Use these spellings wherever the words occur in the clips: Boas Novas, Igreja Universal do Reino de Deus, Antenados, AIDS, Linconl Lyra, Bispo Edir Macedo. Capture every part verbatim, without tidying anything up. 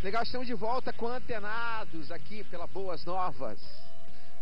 Legal, estamos de volta com Antenados aqui pela Boas Novas.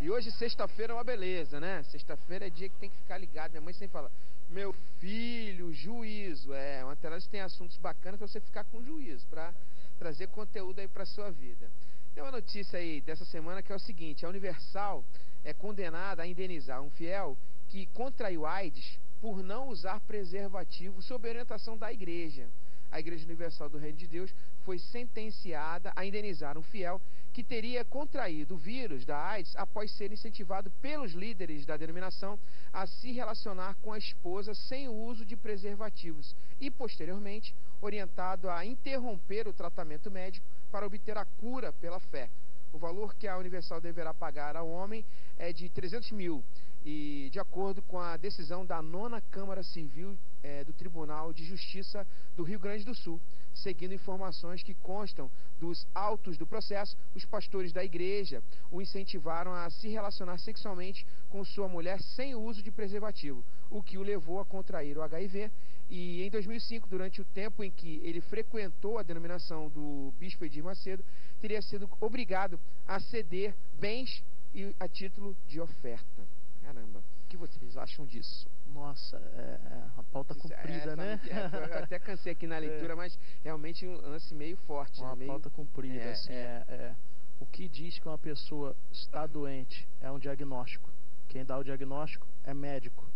E hoje sexta-feira é uma beleza, né? Sexta-feira é dia que tem que ficar ligado. Minha mãe sempre fala, meu filho, juízo. É, o Antenados tem assuntos bacanas para você ficar com juízo, para trazer conteúdo aí para a sua vida. Tem uma notícia aí dessa semana que é o seguinte: a Universal é condenada a indenizar um fiel que contraiu AIDS por não usar preservativo sob orientação da igreja. A Igreja Universal do Reino de Deus foi sentenciada a indenizar um fiel que teria contraído o vírus da AIDS após ser incentivado pelos líderes da denominação a se relacionar com a esposa sem o uso de preservativos e, posteriormente, orientado a interromper o tratamento médico para obter a cura pela fé. O valor que a Universal deverá pagar ao homem é de trezentos mil, e de acordo com a decisão da nona Câmara Civil eh, do Tribunal de Justiça do Rio Grande do Sul. Seguindo informações que constam dos autos do processo, os pastores da igreja o incentivaram a se relacionar sexualmente com sua mulher sem o uso de preservativo, o que o levou a contrair o H I V. E em dois mil e cinco, durante o tempo em que ele frequentou a denominação do Bispo Edir Macedo, teria sido obrigado a ceder bens e a título de oferta. Caramba, o que vocês acham disso? Nossa, é, a pauta comprida, é, né? É, eu até cansei aqui na leitura, é. Mas realmente um lance meio forte. Uma né? meio... pauta comprida, é, assim. É, é. O que diz que uma pessoa está doente é um diagnóstico. Quem dá o diagnóstico é médico.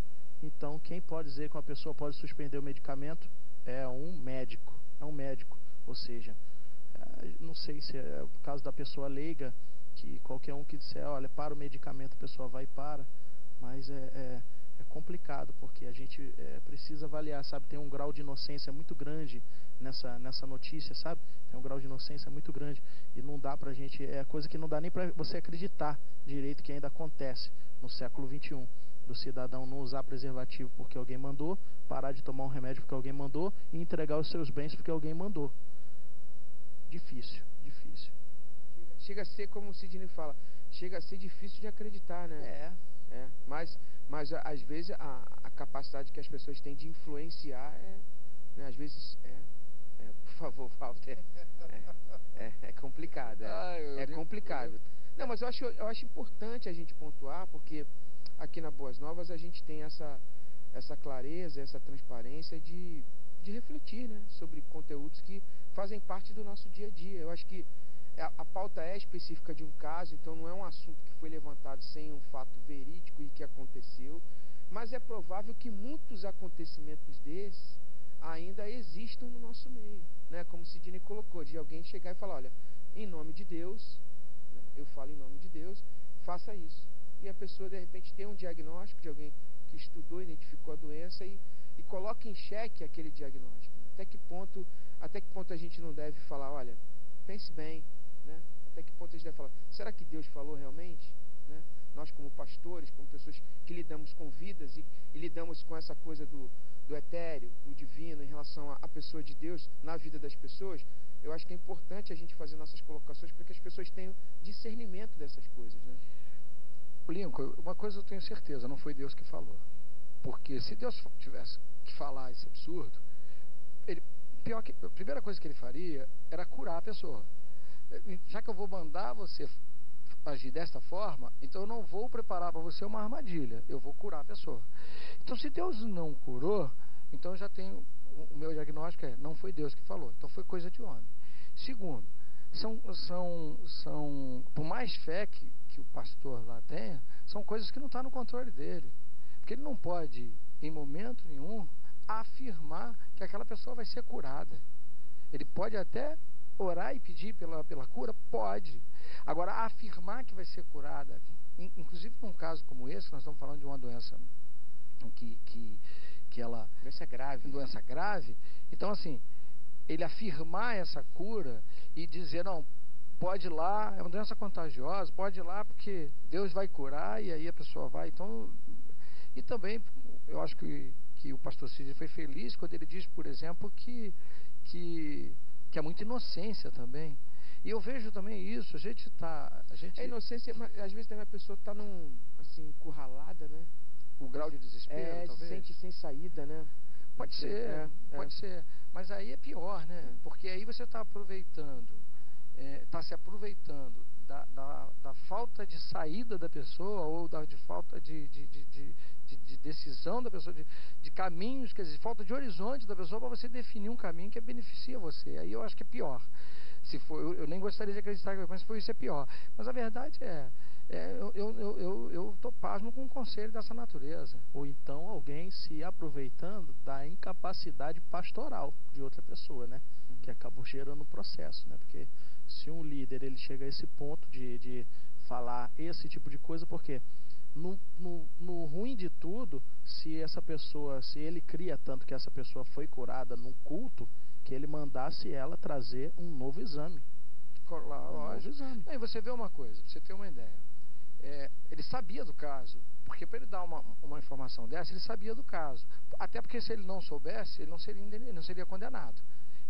Então, quem pode dizer que uma pessoa pode suspender o medicamento é um médico. É um médico. Ou seja, não sei se é o caso da pessoa leiga, que qualquer um que disser, olha, para o medicamento, a pessoa vai e para. Mas é, é, é complicado, porque a gente é, precisa avaliar, sabe? Tem um grau de inocência muito grande nessa, nessa notícia, sabe? Tem um grau de inocência muito grande. E não dá pra gente... É coisa que não dá nem pra você acreditar direito que ainda acontece no século vinte e um. Do cidadão não usar preservativo porque alguém mandou, parar de tomar um remédio porque alguém mandou e entregar os seus bens porque alguém mandou. Difícil, difícil. Chega, chega a ser, como o Sidney fala, chega a ser difícil de acreditar, né? É... É, mas, mas às vezes a, a capacidade que as pessoas têm de influenciar é, né, às vezes é, é, por favor, Walter, é, é, é complicado, é, ah, é complicado. Eu... Não, mas eu acho, eu acho importante a gente pontuar, porque aqui na Boas Novas a gente tem essa, essa clareza, essa transparência de, de refletir, né, sobre conteúdos que fazem parte do nosso dia a dia. Eu acho que A, a pauta é específica de um caso, então não é um assunto que foi levantado sem um fato verídico e que aconteceu, mas é provável que muitos acontecimentos desses ainda existam no nosso meio, né? Como o Sidney colocou, de alguém chegar e falar, olha, em nome de Deus, né? Eu falo em nome de Deus, faça isso. E a pessoa, de repente, tem um diagnóstico de alguém que estudou, identificou a doença e, e coloca em xeque aquele diagnóstico. Até que ponto, até que ponto a gente não deve falar, olha, pense bem, né? Até que ponto a gente deve falar, será que Deus falou realmente? Né? Nós como pastores, como pessoas que lidamos com vidas e, e lidamos com essa coisa do, do etéreo, do divino, em relação à pessoa de Deus na vida das pessoas, eu acho que é importante a gente fazer nossas colocações para que as pessoas tenham discernimento dessas coisas. Né? Lincoln, uma coisa eu tenho certeza, não foi Deus que falou. Porque se Deus tivesse que falar esse absurdo, ele, pior que, a primeira coisa que ele faria era curar a pessoa. Já que eu vou mandar você agir desta forma, então eu não vou preparar para você uma armadilha, eu vou curar a pessoa. Então, se Deus não curou, então eu já tenho, o meu diagnóstico é, não foi Deus que falou, então foi coisa de homem. Segundo, são, são, são por mais fé que, que o pastor lá tenha, são coisas que não estão no controle dele, porque ele não pode, em momento nenhum, afirmar que aquela pessoa vai ser curada. Ele pode até orar e pedir pela, pela cura? Pode. Agora, afirmar que vai ser curada, in, inclusive num caso como esse, nós estamos falando de uma doença que, que, que ela... Doença grave. Doença grave. Então, assim, ele afirmar essa cura e dizer, não, pode ir lá, é uma doença contagiosa, pode ir lá porque Deus vai curar e aí a pessoa vai. Então, e também, eu acho que, que o pastor Cid foi feliz quando ele diz, por exemplo, que... que que é muita inocência também. E eu vejo também isso, a gente está... Gente... É inocência, mas às vezes também a pessoa está num, assim, encurralada, né? O grau de desespero, é, talvez. É, se sente sem saída, né? Pode ser, é, pode é. ser. Mas aí é pior, né? É. Porque aí você está aproveitando está é, se aproveitando da, da, da falta de saída da pessoa, ou da de falta de, de, de, de, de decisão da pessoa, de, de caminhos, quer dizer, falta de horizonte da pessoa para você definir um caminho que beneficia você. Aí eu acho que é pior. Se for, eu, eu nem gostaria de acreditar que mas foi isso é pior. Mas a verdade é, é eu estou eu, eu, eu tô pasmo com um conselho dessa natureza. Ou então alguém se aproveitando da incapacidade pastoral de outra pessoa, né? Uhum. Que acabou gerando um processo, né? Porque se um líder ele chega a esse ponto de, de falar esse tipo de coisa, porque no, no, no ruim de tudo, se essa pessoa, se ele cria tanto que essa pessoa foi curada num culto, que ele mandasse ela trazer um novo exame. Claro, um novo exame. Aí você vê uma coisa, pra você ter uma ideia. É, ele sabia do caso, porque para ele dar uma, uma informação dessa, ele sabia do caso. Até porque se ele não soubesse, ele não seria, ele não seria condenado.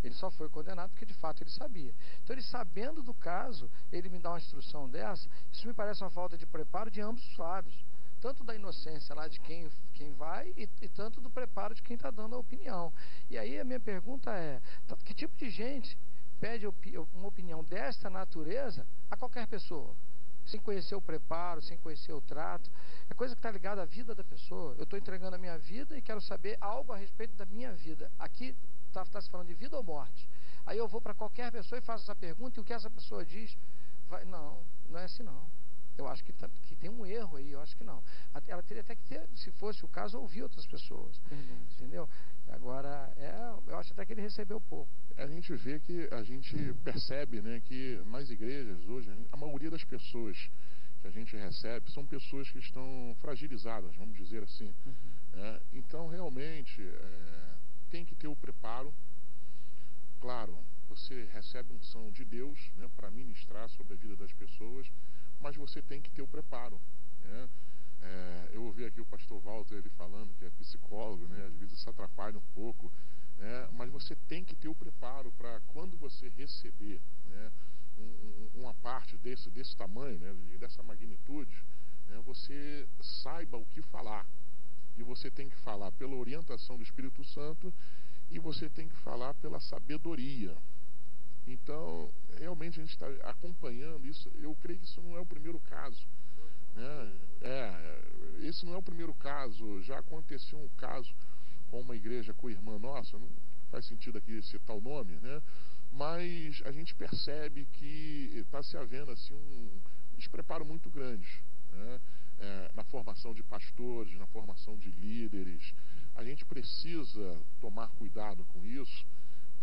Ele só foi condenado porque de fato ele sabia. Então ele sabendo do caso, ele me dá uma instrução dessa, isso me parece uma falta de preparo de ambos os lados. Tanto da inocência lá de quem, quem vai e, e tanto do preparo de quem está dando a opinião. E aí a minha pergunta é, que tipo de gente pede opi- uma opinião desta natureza a qualquer pessoa? Sem conhecer o preparo, sem conhecer o trato. É coisa que está ligada à vida da pessoa. Eu estou entregando a minha vida e quero saber algo a respeito da minha vida. Aqui está tá se falando de vida ou morte. Aí eu vou para qualquer pessoa e faço essa pergunta e o que essa pessoa diz? Vai, não, não é assim não. Eu acho que, tá, que tem um erro aí, eu acho que não. Ela teria até que ter, se fosse o caso, ouvir outras pessoas. Uhum. Entendeu? Agora, é, eu acho até que ele recebeu pouco. A gente vê que, a gente percebe, né, que nas igrejas hoje, a maioria das pessoas que a gente recebe são pessoas que estão fragilizadas, vamos dizer assim. Uhum. É, então, realmente, é, tem que ter o preparo. Claro, você recebe unção de Deus, né, para ministrar sobre a vida das pessoas, mas você tem que ter o preparo, né? É, eu ouvi aqui o pastor Walter ele falando que é psicólogo, né? Às vezes se atrapalha um pouco, né? Mas você tem que ter o preparo para quando você receber, né, um, um, uma parte desse, desse tamanho, né, dessa magnitude, né, você saiba o que falar. E você tem que falar pela orientação do Espírito Santo e você tem que falar pela sabedoria. Então, realmente a gente está acompanhando isso. Eu creio que isso não é o primeiro caso, né? É, esse não é o primeiro caso. Já aconteceu um caso com uma igreja com a irmã nossa, não faz sentido aqui citar o nome, né? Mas a gente percebe que está se havendo assim, um despreparo muito grande, né? É, na formação de pastores, na formação de líderes. A gente precisa tomar cuidado com isso,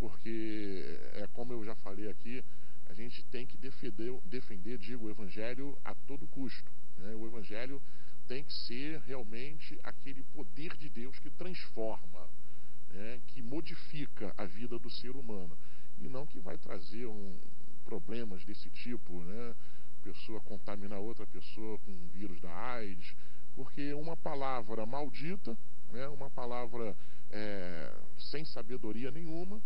porque, é como eu já falei aqui, a gente tem que defender, defender digo, o Evangelho a todo custo, né? O Evangelho tem que ser realmente aquele poder de Deus que transforma, né, que modifica a vida do ser humano, e não que vai trazer um, problemas desse tipo, né? Pessoa contaminar outra pessoa com o vírus da AIDS, porque uma palavra maldita, né, uma palavra é, sem sabedoria nenhuma,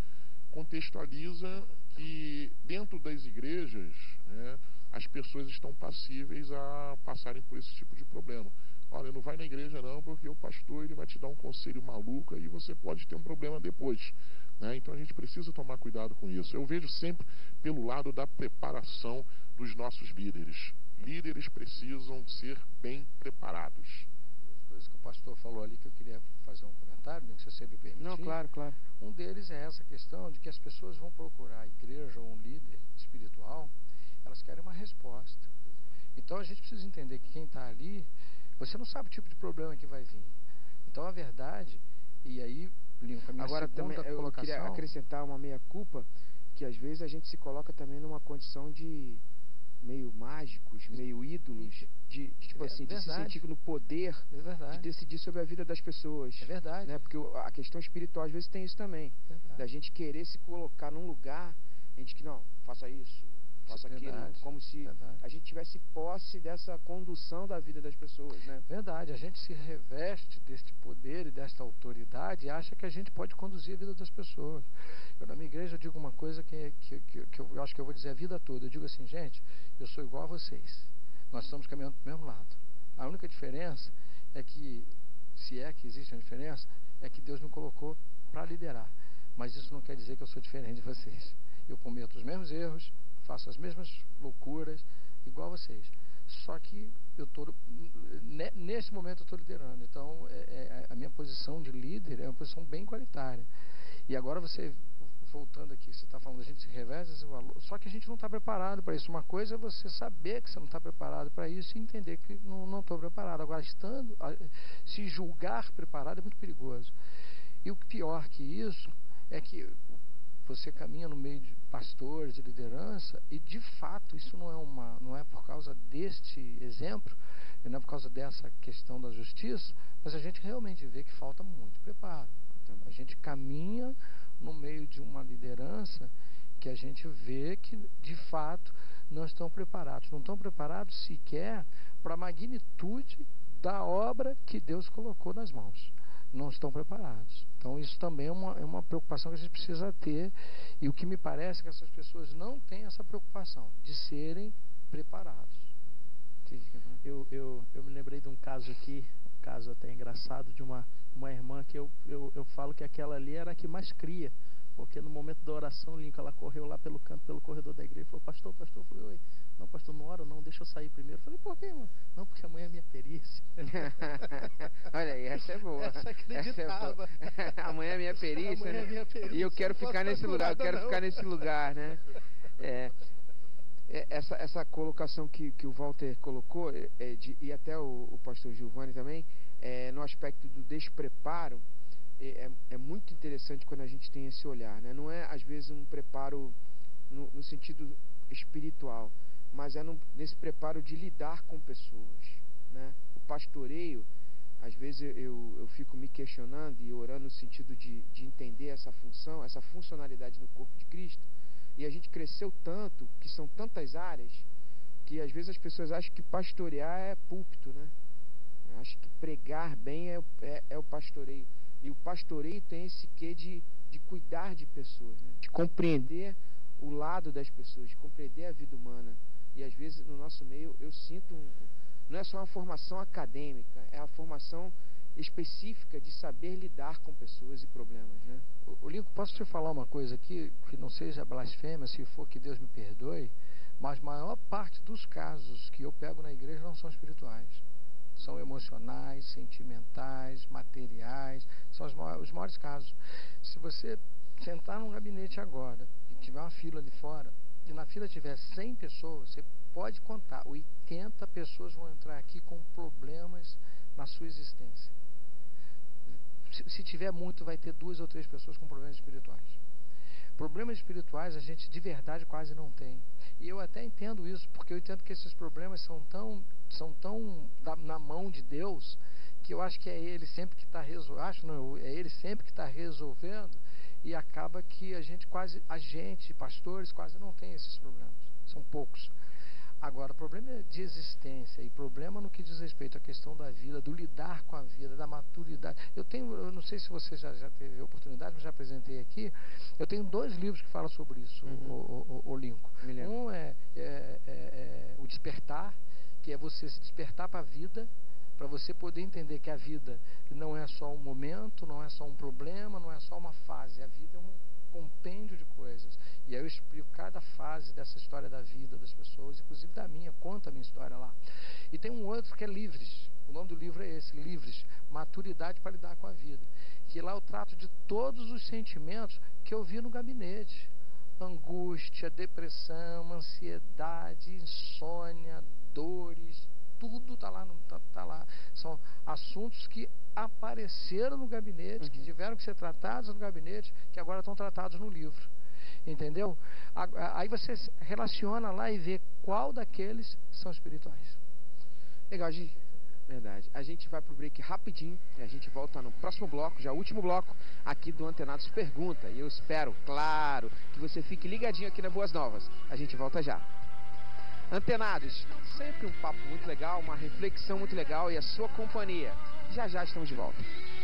contextualiza que dentro das igrejas, né, as pessoas estão passíveis a passarem por esse tipo de problema. Olha, não vai na igreja não, porque o pastor ele vai te dar um conselho maluco e você pode ter um problema depois, né? Então a gente precisa tomar cuidado com isso. Eu vejo sempre pelo lado da preparação dos nossos líderes. Líderes precisam ser bem preparados. Coisas que o pastor falou ali que eu queria fazer um comentário, se você me permitir. Não, claro, claro. Um deles é essa questão de que as pessoas vão procurar a igreja ou um líder espiritual, elas querem uma resposta. Então a gente precisa entender que quem está ali, você não sabe o tipo de problema que vai vir. Então a verdade, e aí, Lincoln, agora também eu queria acrescentar uma meia-culpa, que às vezes a gente se coloca também numa condição de meio mágicos, meio ídolos, de, de tipo assim, de se sentir no poder de decidir sobre a vida das pessoas. É verdade. Né? Porque a questão espiritual às vezes tem isso também. É da gente querer se colocar num lugar, a gente que não, faça isso, faça é aquilo, como se verdade. A gente tivesse posse dessa condução da vida das pessoas, né? Verdade, a gente se reveste deste poder e desta autoridade e acha que a gente pode conduzir a vida das pessoas. Eu, na minha igreja, eu digo uma coisa que, que, que, que eu acho que eu vou dizer a vida toda. Eu digo assim, gente, eu sou igual a vocês. Nós estamos caminhando do mesmo lado. A única diferença é que, se é que existe uma diferença, é que Deus me colocou para liderar. Mas isso não quer dizer que eu sou diferente de vocês. Eu cometo os mesmos erros, faço as mesmas loucuras igual vocês, só que eu tô, nesse momento eu estou liderando, então é, é, a minha posição de líder é uma posição bem igualitária. E agora você, voltando aqui, você está falando, a gente se reveza esse valor, só que a gente não está preparado para isso. Uma coisa é você saber que você não está preparado para isso e entender que não estou preparado. Agora, estando, se julgar preparado é muito perigoso. E o pior que isso é que você caminha no meio de pastores, de liderança, e de fato isso não é uma, não é por causa deste exemplo, não é por causa dessa questão da justiça, mas a gente realmente vê que falta muito preparo. Então, a gente caminha no meio de uma liderança que a gente vê que de fato não estão preparados, não estão preparados sequer para a magnitude da obra que Deus colocou nas mãos. Não estão preparados. Então isso também é uma, é uma preocupação que a gente precisa ter, e o que me parece é que essas pessoas não têm essa preocupação de serem preparados. Eu, eu, eu me lembrei de um caso aqui, um caso até engraçado, de uma, uma irmã que eu, eu, eu falo que aquela ali era a que mais cria, porque no momento da oração, Lincoln, ela correu lá pelo campo, pelo corredor da igreja, falou: pastor, pastor, eu falei: oi, não, pastor, não ora não, deixa eu sair primeiro. Eu falei: por quê, irmão? Não, porque amanhã é minha perícia. Olha aí, essa é boa. Essa acreditava. Essa é boa. Amanhã é minha perícia, amanhã, né? É minha perícia. E eu quero ficar nesse lugar, eu quero não. ficar nesse lugar, né? É. Essa, essa colocação que, que o Walter colocou, é, de, e até o, o pastor Giovanni também, é, no aspecto do despreparo, é, é muito interessante quando a gente tem esse olhar, né? Não é, às vezes, um preparo no, no sentido espiritual, mas é no, nesse preparo de lidar com pessoas, né? O pastoreio, às vezes, eu, eu fico me questionando e orando no sentido de, de entender essa função, essa funcionalidade no corpo de Cristo. E a gente cresceu tanto, que são tantas áreas, que às vezes as pessoas acham que pastorear é púlpito, né? Acham que pregar bem é, é, é o pastoreio. E o pastoreio tem esse quê de, de cuidar de pessoas, né? De compreender o lado das pessoas, de compreender a vida humana. E às vezes no nosso meio eu sinto, um, não é só uma formação acadêmica, é a formação específica de saber lidar com pessoas e problemas, né? O Lincoln, posso te falar uma coisa aqui, que não seja blasfêmia, se for, que Deus me perdoe, mas maior parte dos casos que eu pego na igreja não são espirituais, são emocionais, sentimentais, materiais, são os maiores, os maiores casos. Se você sentar num gabinete agora e tiver uma fila ali fora, e na fila tiver cem pessoas, você pode contar, oitenta pessoas vão entrar aqui com problemas na sua existência. Se tiver muito, vai ter duas ou três pessoas com problemas espirituais. Problemas espirituais a gente de verdade quase não tem. E eu até entendo isso, porque eu entendo que esses problemas são tão, são tão da, na mão de Deus, que eu acho que é Ele sempre que está resolvendo. Acho não, é Ele sempre que está resolvendo, e acaba que a gente quase, a gente, pastores, quase não tem esses problemas. São poucos. Agora, problema de existência e problema no que diz respeito à questão da vida, do lidar com a vida, da maturidade. Eu tenho, eu não sei se você já, já teve a oportunidade, mas já apresentei aqui. Eu tenho dois livros que falam sobre isso, uhum. o, o, o Lincoln. Um é, é, é, é O Despertar, que é você se despertar para a vida, para você poder entender que a vida não é só um momento, não é só um problema, não é só uma fase. A vida é um compêndio de coisas. E aí eu explico cada fase dessa história da vida das pessoas, inclusive da minha, conta a minha história lá. E tem um outro que é Livres, o nome do livro é esse, Livres, Maturidade para Lidar com a Vida, que lá eu trato de todos os sentimentos que eu vi no gabinete: angústia, depressão, ansiedade, insônia, dores, tudo está lá, tá, tá lá. São assuntos que apareceram no gabinete, uhum. que tiveram que ser tratados no gabinete, que agora estão tratados no livro. Entendeu? Aí você relaciona lá e vê qual daqueles são espirituais. Legal, Gi. Verdade. A gente vai pro break rapidinho e a gente volta no próximo bloco, já último bloco aqui do Antenados Pergunta. E eu espero, claro, que você fique ligadinho aqui na Boas Novas. A gente volta já. Antenados, sempre um papo muito legal, uma reflexão muito legal e a sua companhia. Já já estamos de volta.